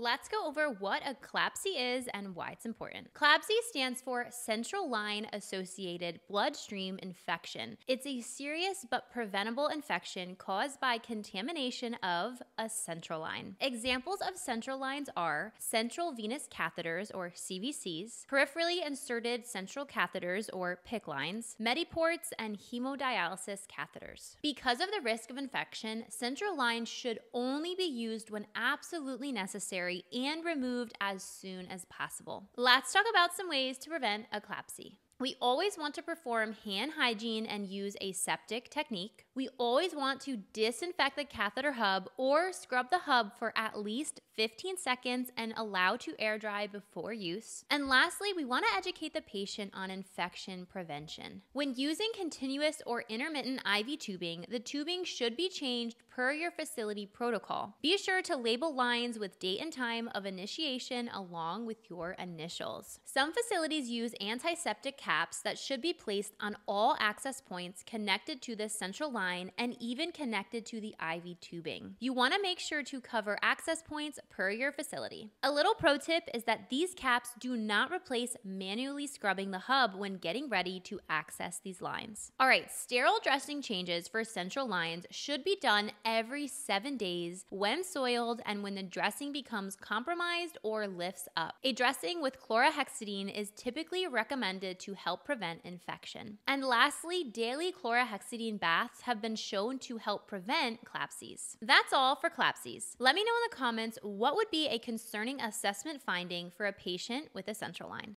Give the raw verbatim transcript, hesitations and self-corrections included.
Let's go over what a CLABSI is and why it's important. CLABSI stands for Central Line-Associated Bloodstream Infection. It's a serious but preventable infection caused by contamination of a central line. Examples of central lines are central venous catheters or C V Cs, peripherally inserted central catheters or P I C C lines, mediports, and hemodialysis catheters. Because of the risk of infection, central lines should only be used when absolutely necessary and removed as soon as possible. Let's talk about some ways to prevent a CLABSI. We always want to perform hand hygiene and use aseptic technique. We always want to disinfect the catheter hub or scrub the hub for at least fifteen seconds and allow to air dry before use. And lastly, we want to educate the patient on infection prevention. When using continuous or intermittent I V tubing, the tubing should be changed per your facility protocol. Be sure to label lines with date and time of initiation along with your initials. Some facilities use antiseptic catheter caps that should be placed on all access points connected to the central line and even connected to the I V tubing. You want to make sure to cover access points per your facility. A little pro tip is that these caps do not replace manually scrubbing the hub when getting ready to access these lines. All right, sterile dressing changes for central lines should be done every seven days when soiled and when the dressing becomes compromised or lifts up. A dressing with chlorhexidine is typically recommended to help prevent infection. And lastly, daily chlorhexidine baths have been shown to help prevent CLABSIs. That's all for CLABSIs. Let me know in the comments what would be a concerning assessment finding for a patient with a central line.